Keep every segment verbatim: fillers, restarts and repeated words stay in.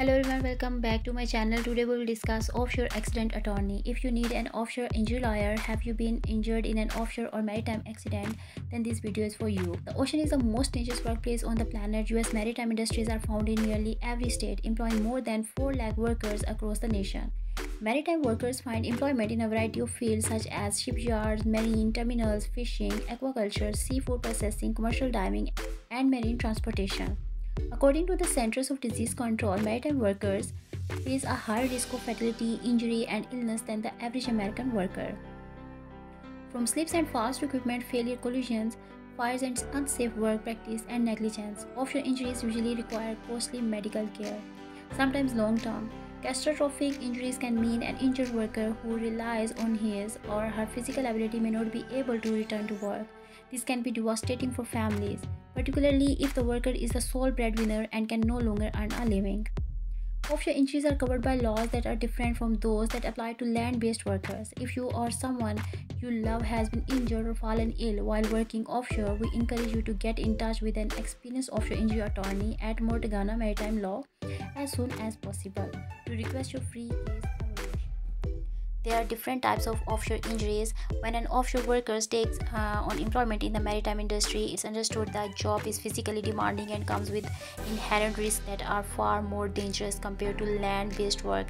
Hello everyone, welcome back to my channel. Today we will discuss offshore accident attorney. If you need an offshore injury lawyer, have you been injured in an offshore or maritime accident, then this video is for you. The ocean is the most dangerous workplace on the planet. U S maritime industries are found in nearly every state, employing more than four lakh workers across the nation. Maritime workers find employment in a variety of fields such as shipyards, marine terminals, fishing, aquaculture, seafood processing, commercial diving, and marine transportation. According to the Centers of Disease Control, maritime workers face a higher risk of fatality, injury, and illness than the average American worker. From slips and falls to equipment failure, collisions, fires, and unsafe work practice and negligence, offshore injuries usually require costly medical care, sometimes long-term. Catastrophic injuries can mean an injured worker who relies on his or her physical ability may not be able to return to work. This can be devastating for families, particularly if the worker is the sole breadwinner and can no longer earn a living. Offshore injuries are covered by laws that are different from those that apply to land-based workers. If you or someone you love has been injured or fallen ill while working offshore, we encourage you to get in touch with an experienced offshore injury attorney at Mortagana Maritime Law as soon as possible to request your free case evaluation. There are different types of offshore injuries. When an offshore worker takes uh, on employment in the maritime industry, it's understood that job is physically demanding and comes with inherent risks that are far more dangerous compared to land-based work.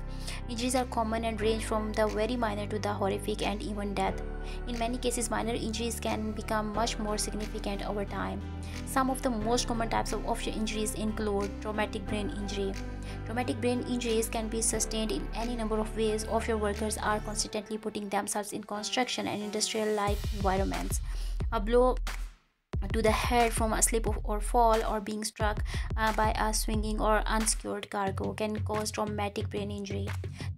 Injuries are common and range from the very minor to the horrific and even death. In many cases, minor injuries can become much more significant over time. Some of the most common types of offshore injuries include traumatic brain injury. Traumatic brain injuries can be sustained in any number of ways. Offshore workers are constantly putting themselves in construction and industrial-like environments. A blow to the head from a slip or fall or being struck uh, by a swinging or unsecured cargo can cause traumatic brain injury.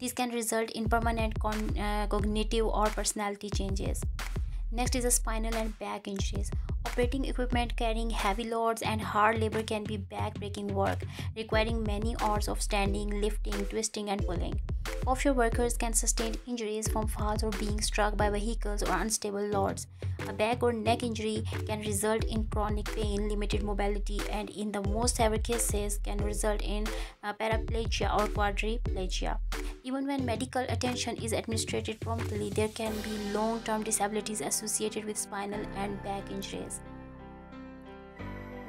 This can result in permanent con uh, cognitive or personality changes. Next is the spinal and back injuries. Operating equipment carrying heavy loads and hard labor can be back-breaking work, requiring many hours of standing, lifting, twisting, and pulling. Offshore workers can sustain injuries from falls or being struck by vehicles or unstable loads. A back or neck injury can result in chronic pain, limited mobility, and in the most severe cases can result in uh, paraplegia or quadriplegia. Even when medical attention is administered promptly, there can be long-term disabilities associated with spinal and back injuries.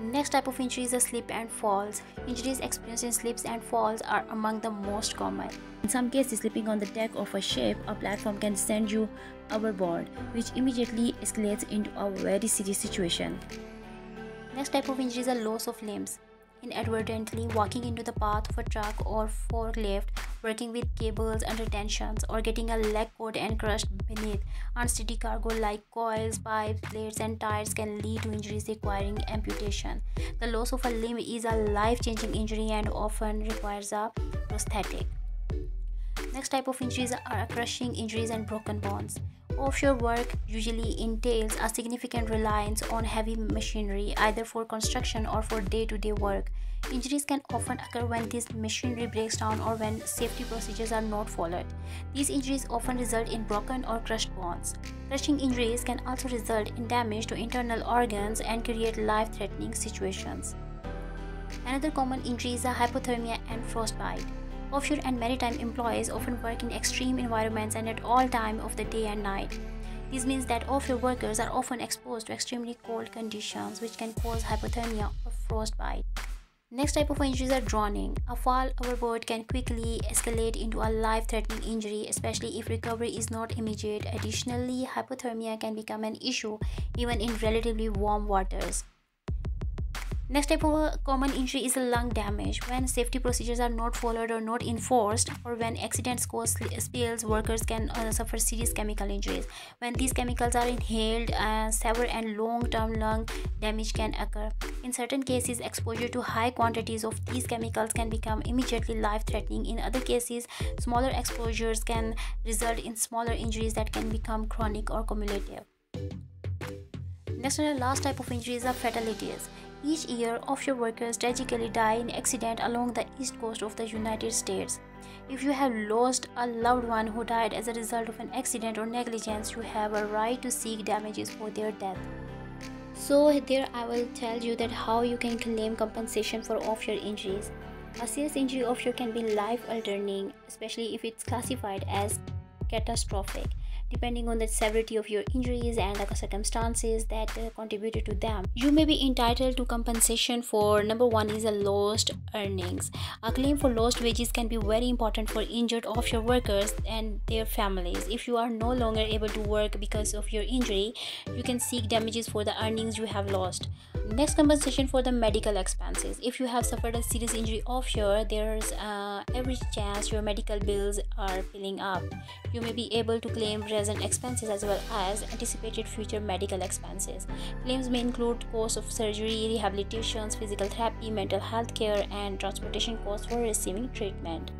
Next type of injury is slip and falls. Injuries experienced in slips and falls are among the most common. In some cases, slipping on the deck of a ship or platform can send you overboard, which immediately escalates into a very serious situation. Next type of injury is a loss of limbs. Inadvertently walking into the path of a truck or forklift, working with cables under tensions, or getting a leg caught and crushed beneath unsteady cargo like coils, pipes, plates, and tires can lead to injuries requiring amputation. The loss of a limb is a life-changing injury and often requires a prosthetic. Next type of injuries are crushing injuries and broken bones. Offshore work usually entails a significant reliance on heavy machinery, either for construction or for day-to-day work. Injuries can often occur when this machinery breaks down or when safety procedures are not followed. These injuries often result in broken or crushed bones. Crushing injuries can also result in damage to internal organs and create life-threatening situations. Another common injury is hypothermia and frostbite. Offshore and maritime employees often work in extreme environments and at all times of the day and night. This means that offshore workers are often exposed to extremely cold conditions, which can cause hypothermia or frostbite. Next type of injuries are drowning. A fall overboard can quickly escalate into a life-threatening injury, especially if recovery is not immediate. Additionally, hypothermia can become an issue even in relatively warm waters. Next type of common injury is lung damage. When safety procedures are not followed or not enforced, or when accidents cause spills, workers can uh, suffer serious chemical injuries. When these chemicals are inhaled, uh, severe and long-term lung damage can occur. In certain cases, exposure to high quantities of these chemicals can become immediately life-threatening. In other cases, smaller exposures can result in smaller injuries that can become chronic or cumulative. Next and the last type of injuries are fatalities. Each year, offshore workers tragically die in accidents along the east coast of the United States. If you have lost a loved one who died as a result of an accident or negligence, you have a right to seek damages for their death. So here I will tell you that how you can claim compensation for offshore injuries. A serious injury offshore can be life-altering, especially if it's classified as catastrophic, depending on the severity of your injuries and the circumstances that uh, contributed to them. You may be entitled to compensation for, number one is a lost earnings. A claim for lost wages can be very important for injured offshore workers and their families. If you are no longer able to work because of your injury, you can seek damages for the earnings you have lost. Next, compensation for the medical expenses. If you have suffered a serious injury offshore, there's uh, every chance your medical bills are piling up. You may be able to claim present expenses as well as anticipated future medical expenses. Claims may include costs of surgery, rehabilitations, physical therapy, mental health care, and transportation costs for receiving treatment.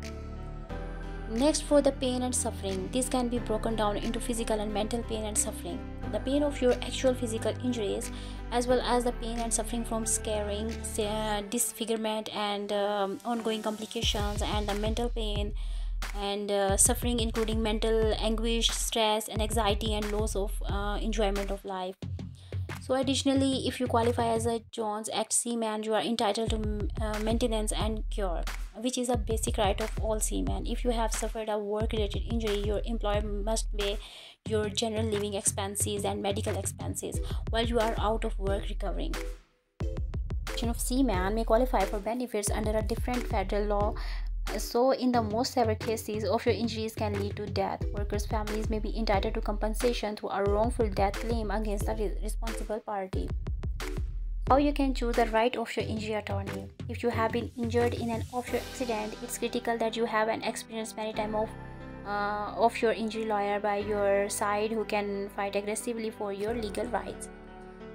Next, for the pain and suffering. This can be broken down into physical and mental pain and suffering. The pain of your actual physical injuries, as well as the pain and suffering from scarring, disfigurement, and um, ongoing complications, and the mental pain and uh, suffering including mental anguish, stress, and anxiety, and loss of uh, enjoyment of life. So additionally, if you qualify as a Jones Act seaman, you are entitled to uh, maintenance and cure, which is a basic right of all seamen. If you have suffered a work-related injury, your employer must pay your general living expenses and medical expenses while you are out of work recovering. Of seaman may qualify for benefits under a different federal law. So in the most severe cases, offshore injuries can lead to death. Workers' families may be entitled to compensation through a wrongful death claim against the responsible party. How you can choose the right offshore injury attorney. If you have been injured in an offshore accident, it's critical that you have an experienced maritime of, uh, offshore injury lawyer by your side who can fight aggressively for your legal rights.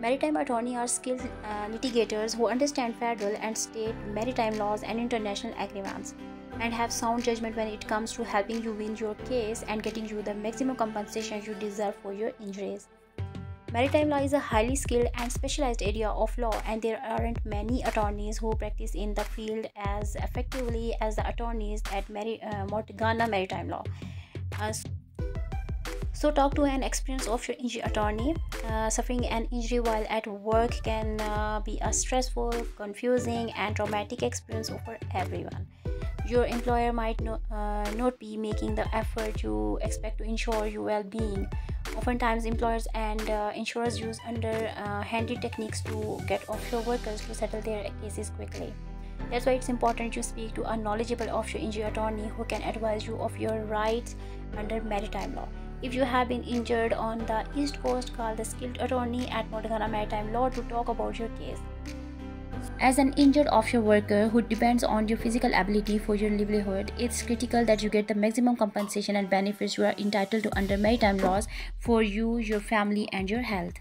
Maritime attorneys are skilled uh, litigators who understand federal and state maritime laws and international agreements, and have sound judgment when it comes to helping you win your case and getting you the maximum compensation you deserve for your injuries. Maritime law is a highly skilled and specialized area of law, and there aren't many attorneys who practice in the field as effectively as the attorneys at Mary, uh, Mortagana Maritime Law. Uh, so talk to an experienced offshore injury attorney. Uh, suffering an injury while at work can uh, be a stressful, confusing, and traumatic experience for everyone. Your employer might no, uh, not be making the effort you expect to ensure your well-being. Oftentimes, employers and uh, insurers use underhanded uh, techniques to get offshore workers to settle their cases quickly. That's why it's important you speak to a knowledgeable offshore injury attorney who can advise you of your rights under maritime law. If you have been injured on the East Coast, call the skilled attorney at Mortagana Maritime Law to talk about your case. As an injured offshore worker who depends on your physical ability for your livelihood, it's critical that you get the maximum compensation and benefits you are entitled to under maritime laws for you, your family, and your health.